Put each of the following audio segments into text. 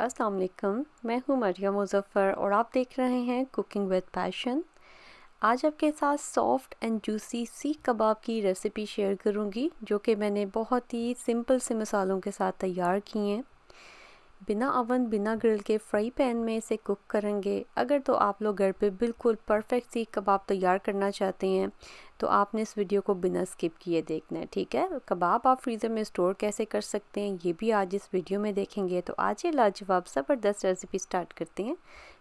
अस्सलाम वालेकुम, मैं हूं मरियम मुज़फ़्फ़र और आप देख रहे हैं कुकिंग विद पैशन। आज आपके साथ सॉफ़्ट एंड जूसी सीख कबाब की रेसिपी शेयर करूंगी, जो कि मैंने बहुत ही सिंपल से मसालों के साथ तैयार किए हैं। बिना अवन बिना ग्रिल के फ्राई पैन में इसे कुक करेंगे। अगर तो आप लोग घर पे बिल्कुल परफेक्ट सीख कबाब तैयार करना चाहते हैं तो आपने इस वीडियो को बिना स्किप किए देखना है, ठीक है। कबाब आप फ्रीज़र में स्टोर कैसे कर सकते हैं ये भी आज इस वीडियो में देखेंगे। तो आज ये लाजवाब ज़बरदस्त रेसिपी स्टार्ट करते हैं।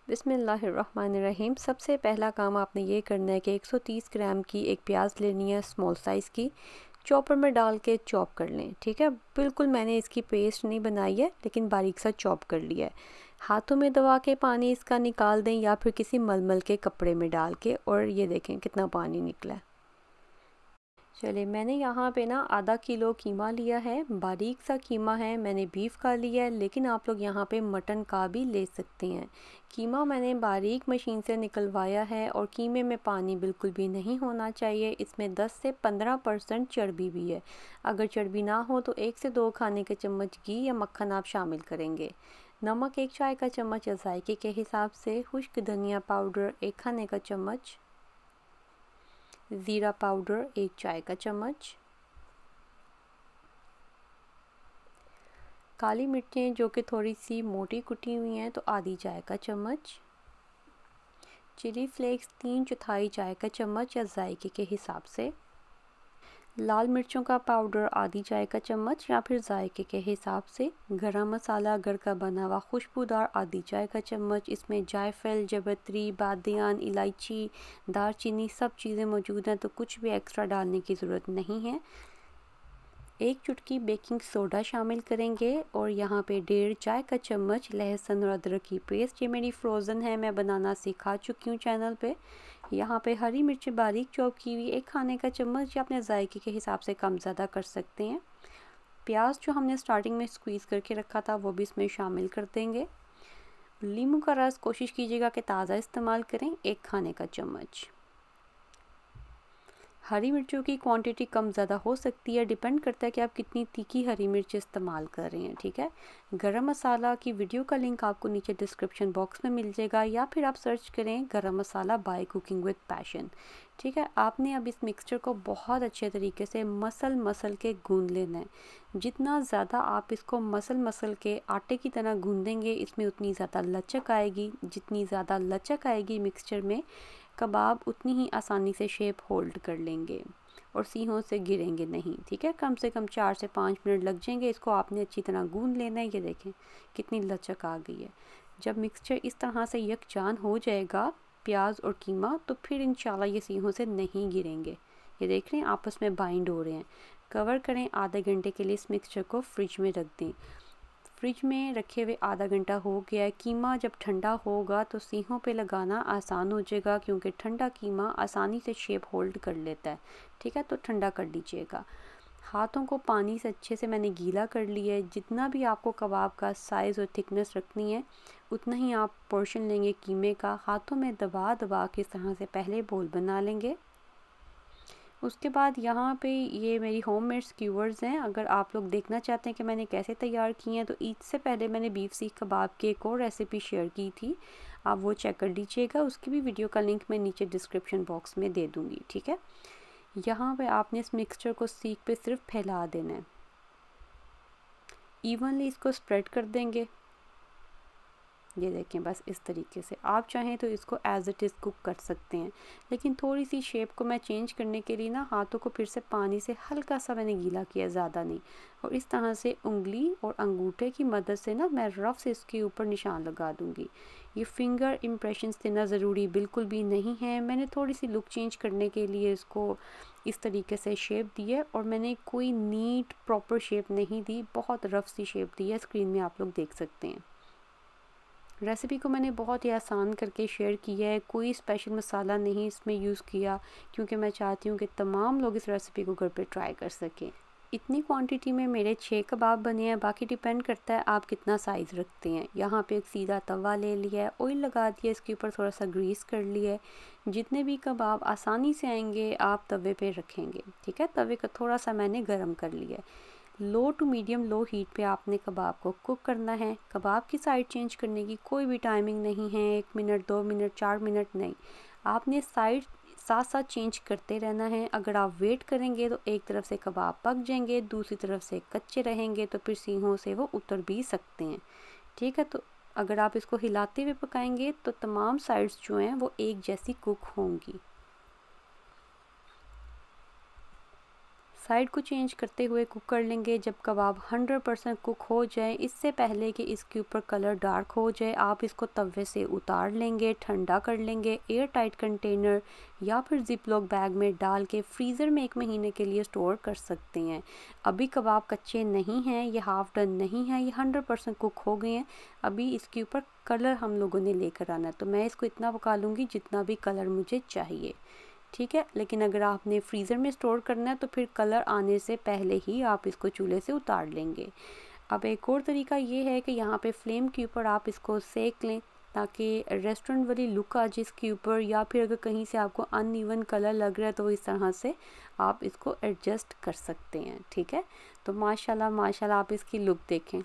बिस्मिल्लाहिर्रहमानिर्रहीम। सबसे पहला काम आपने ये करना है कि 130 ग्राम की एक प्याज लेनी है, स्मॉल साइज़ की, चॉपर में डाल के चॉप कर लें, ठीक है। बिल्कुल मैंने इसकी पेस्ट नहीं बनाई है लेकिन बारीक सा चॉप कर लिया है। हाथों में दबा के पानी इसका निकाल दें या फिर किसी मलमल के कपड़े में डाल के, और ये देखें कितना पानी निकला है। चलिए, मैंने यहाँ पे ना आधा किलो कीमा लिया है, बारीक सा कीमा है। मैंने बीफ का लिया है लेकिन आप लोग यहाँ पे मटन का भी ले सकते हैं। कीमा मैंने बारीक मशीन से निकलवाया है और कीमे में पानी बिल्कुल भी नहीं होना चाहिए। इसमें 10 से 15% चर्बी भी है। अगर चर्बी ना हो तो 1 से 2 खाने के चम्मच घी या मक्खन आप शामिल करेंगे। नमक 1 चाय का चम्मच जायके के हिसाब से, खुश्क धनिया पाउडर 1 खाने का चम्मच, ज़ीरा पाउडर 1 चाय का चम्मच, काली मिर्चें जो कि थोड़ी सी मोटी कुटी हुई हैं तो आधी चाय का चम्मच, चिली फ्लेक्स 3/4 चाय का चम्मच या जायके के हिसाब से, लाल मिर्चों का पाउडर आधी चाय का चम्मच या फिर जायके के हिसाब से, गरम मसाला घर का बना हुआ खुशबूदार आधी चाय का चम्मच। इसमें जायफल, जबत्री, बादियान, इलायची, दालचीनी सब चीज़ें मौजूद हैं तो कुछ भी एक्स्ट्रा डालने की ज़रूरत नहीं है। 1 चुटकी बेकिंग सोडा शामिल करेंगे और यहाँ पे 1.5 चाय का चम्मच लहसुन और अदरक की पेस्ट। ये मेरी फ्रोज़न है, मैं बनाना सिखा चुकी हूँ चैनल पे। यहाँ पे हरी मिर्च बारीक चॉप की हुई 1 खाने का चम्मच, या अपने जायके के हिसाब से कम ज़्यादा कर सकते हैं। प्याज जो हमने स्टार्टिंग में स्क्वीज़ करके रखा था वो भी इसमें शामिल कर देंगे। नींबू का रस कोशिश कीजिएगा कि ताज़ा इस्तेमाल करें, 1 खाने का चम्मच। हरी मिर्चों की क्वांटिटी कम ज़्यादा हो सकती है, डिपेंड करता है कि आप कितनी तीखी हरी मिर्च इस्तेमाल कर रहे हैं, ठीक है। गरम मसाला की वीडियो का लिंक आपको नीचे डिस्क्रिप्शन बॉक्स में मिल जाएगा, या फिर आप सर्च करें गरम मसाला बाय कुकिंग विद पैशन, ठीक है। आपने अब इस मिक्सचर को बहुत अच्छे तरीके से मसल के गूंद लेना है। जितना ज़्यादा आप इसको मसल के आटे की तरह गूंदेंगे इसमें उतनी ज़्यादा लचक आएगी। जितनी ज़्यादा लचक आएगी मिक्सचर में, कबाब उतनी ही आसानी से शेप होल्ड कर लेंगे और सीहों से गिरेंगे नहीं, ठीक है। कम से कम 4 से 5 मिनट लग जाएंगे। इसको आपने अच्छी तरह गूंद लेना है। ये देखें कितनी लचक आ गई है। जब मिक्सचर इस तरह से यकजान हो जाएगा प्याज और कीमा, तो फिर इंशाल्लाह ये सीहों से नहीं गिरेंगे। ये देख रहे हैं आपस में बाइंड हो रहे हैं। कवर करें, आधे घंटे के लिए इस मिक्सचर को फ्रिज में रख दें। फ्रिज में रखे हुए आधा घंटा हो गया है। कीमा जब ठंडा होगा तो सीहों पे लगाना आसान हो जाएगा, क्योंकि ठंडा कीमा आसानी से शेप होल्ड कर लेता है, ठीक है। तो ठंडा कर लीजिएगा। हाथों को पानी से अच्छे से मैंने गीला कर लिया है। जितना भी आपको कबाब का साइज़ और थिकनेस रखनी है उतना ही आप पोर्शन लेंगे कीमे का। हाथों में दबा दबा के इस तरह से पहले बोल बना लेंगे। उसके बाद यहाँ पे ये मेरी होममेड स्क्यूअर्स हैं। अगर आप लोग देखना चाहते हैं कि मैंने कैसे तैयार किए हैं तो ईद से पहले मैंने बीफ सीख कबाब की एक और रेसिपी शेयर की थी, आप वो चेक कर लीजिएगा। उसकी भी वीडियो का लिंक मैं नीचे डिस्क्रिप्शन बॉक्स में दे दूँगी, ठीक है। यहाँ पे आपने इस मिक्सचर को सीख पे सिर्फ फैला देना है, इवनली इसको स्प्रेड कर देंगे। ये देखें बस इस तरीके से। आप चाहें तो इसको एज़ इट इज़ कुक कर सकते हैं, लेकिन थोड़ी सी शेप को मैं चेंज करने के लिए ना हाथों को फिर से पानी से हल्का सा मैंने गीला किया, ज़्यादा नहीं, और इस तरह से उंगली और अंगूठे की मदद से ना मैं रफ से इसके ऊपर निशान लगा दूँगी। ये फिंगर इम्प्रेशंस देना ज़रूरी बिल्कुल भी नहीं है। मैंने थोड़ी सी लुक चेंज करने के लिए इसको इस तरीके से शेप दी है, और मैंने कोई नीट प्रॉपर शेप नहीं दी, बहुत रफ सी शेप दी है। स्क्रीन में आप लोग देख सकते हैं। रेसिपी को मैंने बहुत ही आसान करके शेयर किया है, कोई स्पेशल मसाला नहीं इसमें यूज़ किया, क्योंकि मैं चाहती हूँ कि तमाम लोग इस रेसिपी को घर पे ट्राई कर सकें। इतनी क्वांटिटी में मेरे 6 कबाब बने हैं। बाकी डिपेंड करता है आप कितना साइज़ रखते हैं। यहाँ पे एक सीधा तवा ले लिया है, ऑयल लगा दिया, इसके ऊपर थोड़ा सा ग्रीस कर लिया है। जितने भी कबाब आसानी से आएंगे आप तवे पे रखेंगे, ठीक है। तवे को थोड़ा सा मैंने गर्म कर लिया है। Low to medium low heat पे आपने कबाब को कुक करना है। कबाब की साइड चेंज करने की कोई भी टाइमिंग नहीं है, 1 मिनट, 2 मिनट, 4 मिनट नहीं, आपने साइड साथ साथ चेंज करते रहना है। अगर आप वेट करेंगे तो एक तरफ से कबाब पक जाएंगे, दूसरी तरफ से कच्चे रहेंगे तो फिर सींगों से वो उतर भी सकते हैं, ठीक है। तो अगर आप इसको हिलाते हुए पकाएंगे तो तमाम साइड्स जो हैं वो एक जैसी कुक होंगी। साइड को चेंज करते हुए कुक कर लेंगे जब कबाब 100% कुक हो जाए। इससे पहले कि इसके ऊपर कलर डार्क हो जाए, आप इसको तवे से उतार लेंगे, ठंडा कर लेंगे, एयर टाइट कंटेनर या फिर जिपलॉक बैग में डाल के फ्रीज़र में 1 महीने के लिए स्टोर कर सकते हैं। अभी कबाब कच्चे नहीं हैं, ये हाफ डन नहीं है, ये 100% कुक हो गए हैं। अभी इसके ऊपर कलर हम लोगों ने लेकर आना है, तो मैं इसको इतना पका लूँगी जितना भी कलर मुझे चाहिए, ठीक है। लेकिन अगर आपने फ्रीज़र में स्टोर करना है तो फिर कलर आने से पहले ही आप इसको चूल्हे से उतार लेंगे। अब एक और तरीका ये है कि यहाँ पे फ्लेम के ऊपर आप इसको सेक लें ताकि रेस्टोरेंट वाली लुक आ जाए इसके ऊपर, या फिर अगर कहीं से आपको अनइवन कलर लग रहा है तो इस तरह से आप इसको एडजस्ट कर सकते हैं, ठीक है। तो माशाल्लाह माशाल्लाह आप इसकी लुक देखें।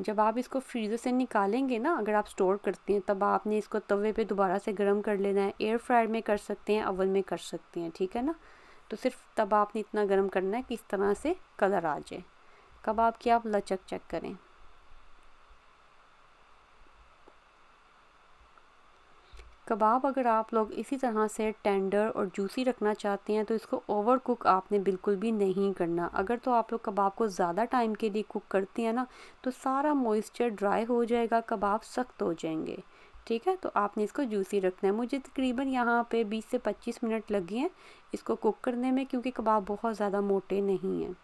जब आप इसको फ्रीज़र से निकालेंगे ना, अगर आप स्टोर करते हैं, तब आपने इसको तवे पे दोबारा से गर्म कर लेना है। एयर फ्रायर में कर सकते हैं, अवन में कर सकते हैं, ठीक है ना। तो सिर्फ तब आपने इतना गर्म करना है कि इस तरह से कलर आ जाए। कबाब की आप लचक चेक करें। कबाब अगर आप लोग इसी तरह से टेंडर और जूसी रखना चाहते हैं तो इसको ओवर कुक आपने बिल्कुल भी नहीं करना। अगर तो आप लोग कबाब को ज़्यादा टाइम के लिए कुक करते हैं ना, तो सारा मॉइस्चर ड्राई हो जाएगा, कबाब सख्त हो जाएंगे, ठीक है। तो आपने इसको जूसी रखना है। मुझे तकरीबन यहाँ पे 20 से 25 मिनट लगी हैं इसको कुक करने में, क्योंकि कबाब बहुत ज़्यादा मोटे नहीं हैं।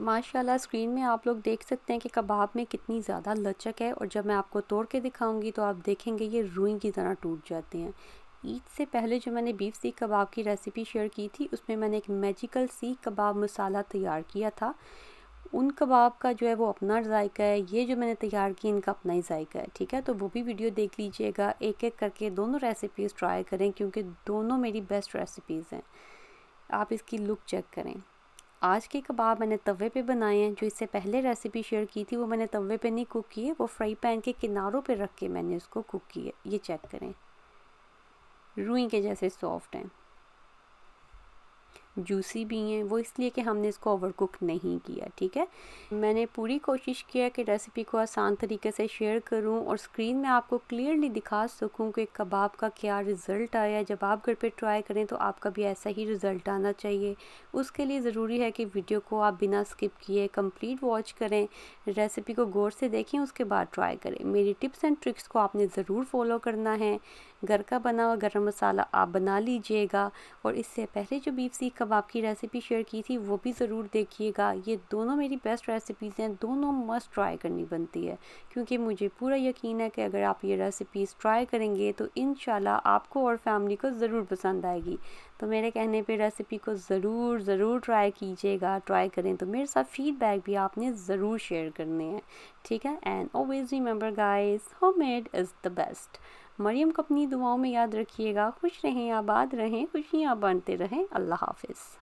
माशाल्लाह स्क्रीन में आप लोग देख सकते हैं कि कबाब में कितनी ज़्यादा लचक है, और जब मैं आपको तोड़ के दिखाऊंगी तो आप देखेंगे ये रुई की तरह टूट जाते हैं। ईद से पहले जो मैंने बीफ सीख कबाब की रेसिपी शेयर की थी, उसमें मैंने एक मैजिकल सीख कबाब मसाला तैयार किया था। उन कबाब का जो है वो अपना जायका है, ये जो मैंने तैयार की इनका अपना ही जायका है, ठीक है। तो वो भी वीडियो देख लीजिएगा, एक एक करके दोनों रेसिपीज़ ट्राई करें क्योंकि दोनों मेरी बेस्ट रेसिपीज़ हैं। आप इसकी लुक चेक करें। आज के कबाब मैंने तवे पे बनाए हैं। जो इससे पहले रेसिपी शेयर की थी वो मैंने तवे पे नहीं कुक किए, वो फ्राई पैन के किनारों पे रख के मैंने उसको कुक किया। ये चेक करें, रुई के जैसे सॉफ्ट हैं, जूसी भी हैं, वो इसलिए कि हमने इसको ओवर कुक नहीं किया, ठीक है। मैंने पूरी कोशिश किया कि रेसिपी को आसान तरीके से शेयर करूं और स्क्रीन में आपको क्लियरली दिखा सकूं कि कबाब का क्या रिज़ल्ट आया। जब आप घर पे ट्राई करें तो आपका भी ऐसा ही रिज़ल्ट आना चाहिए। उसके लिए ज़रूरी है कि वीडियो को आप बिना स्किप किए कंप्लीट वॉच करें, रेसिपी को गौर से देखें, उसके बाद ट्राई करें। मेरी टिप्स एंड ट्रिक्स को आपने ज़रूर फॉलो करना है। घर का बना हुआ गरम मसाला आप बना लीजिएगा, और इससे पहले जो बीफ सीख कबाब की रेसिपी शेयर की थी वो भी ज़रूर देखिएगा। ये दोनों मेरी बेस्ट रेसिपीज़ हैं, दोनों मस्ट ट्राई करनी बनती है, क्योंकि मुझे पूरा यकीन है कि अगर आप ये रेसिपीज़ ट्राई करेंगे तो इंशाल्लाह आपको और फैमिली को ज़रूर पसंद आएगी। तो मेरे कहने पे रेसिपी को ज़रूर ट्राई कीजिएगा। ट्राई करें तो मेरे साथ फीडबैक भी आपने ज़रूर शेयर करने हैं, ठीक है। And always remember guys, homemade is the best. Maryam को अपनी दुआओं में याद रखिएगा। खुश रहें, आबाद रहें, खुशियाँ बांटते रहें। अल्लाह हाफिज़।